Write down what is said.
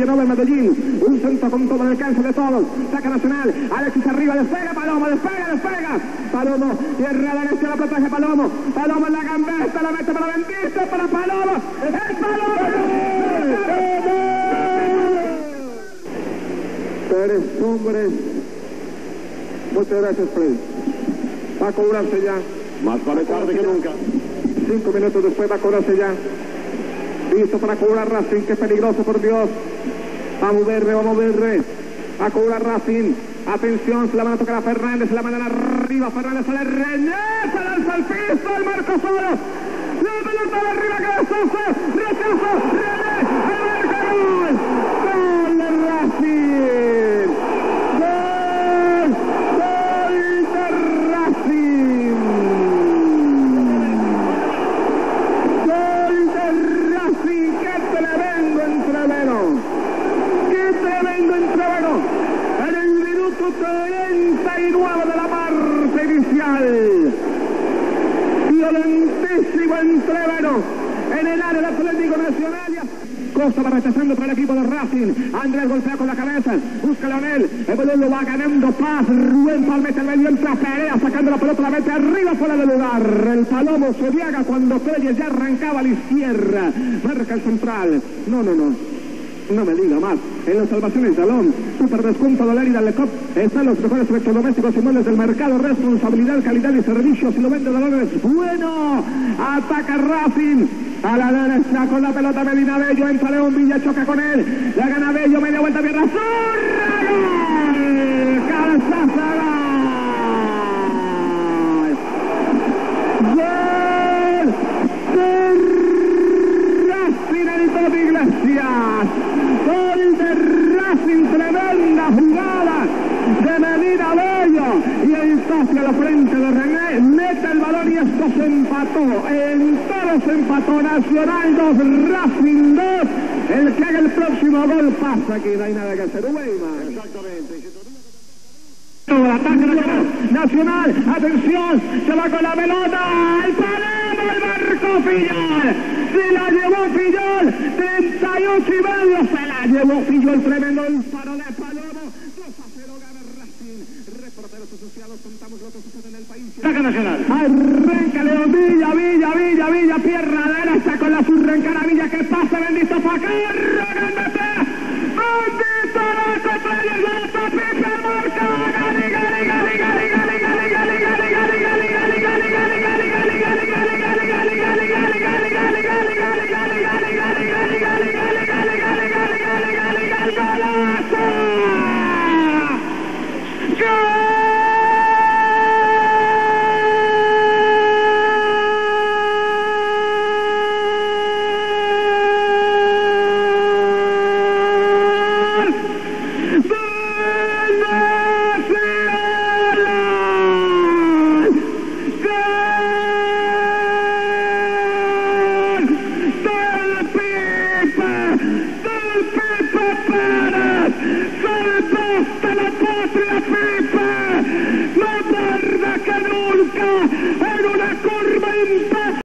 Llegaba el Medellín, un centro con todo el alcance de todos, saca Nacional, Alexis arriba, despega Palomo, despega, Palomo, tierra derecha, la protege Palomo, Palomo en la gambeta, la mete para Bendito, para Palomo, el Palomo. Tres hombres, muchas gracias Fred, va a cobrarse ya. Más vale tarde que nunca. 5 minutos después va a cobrarse ya. Listo para cobrar Racing, que es peligroso, por Dios. Vamos verde. Va a cobrar Racing. Atención, se la van a tocar a Fernández, se la mandan arriba. Fernández sale, Reñé, se lanza al piso, el marco solo. La pelota de arriba que rechazo, René, el marco, gol de Racing. Entrevero en el área del Atlético Nacional. Costa va rechazando para el equipo de Racing. Andrés golpea con la cabeza, busca Leonel, el balón lo va ganando Paz. Rubén Paz mete el medio, entra Perea sacando la pelota, la mete arriba, fuera del lugar. El Palomo se viaga cuando Pérez ya arrancaba a la izquierda, marca el central. No me diga más. En las salvaciones de Alón, super descuento de Larry Dalecop. Están los mejores electrodomésticos y muebles del mercado. Responsabilidad, calidad y servicio. Si lo vende Alón es bueno. Ataca Racing. A la derecha con la pelota Medina Bello. Entra León Villa, choca con él. La gana Bello, media vuelta, pierna. ¡Zurra! ¡Calzaza! ¡Gol! ¡Gol! ¡Racing de Iglesias! Gol de Racing, tremenda jugada de Medina Bello, y el toque a la frente de René, mete el balón y esto se empató, entero se empató. Nacional 2, Racing 2, el que haga el próximo gol pasa, aquí no hay nada que hacer. Uy, exactamente. Ataque Nacional, atención, se va con la pelota, el Palomo, el marco Fillol, se la llevó Fillol, 38 y medio, se la llevó Fillol, tremendo disparo de Palomo, 2-0 gana Racing. Reporteros asociados, contamos lo que sucede en el país. Ataque Nacional, arranca León Villa, Villa, pierna derecha con la surrencara Villa, que pasa Bendito Facar, Bendito Loco, Player, Loco, Pipe, marca. Bye.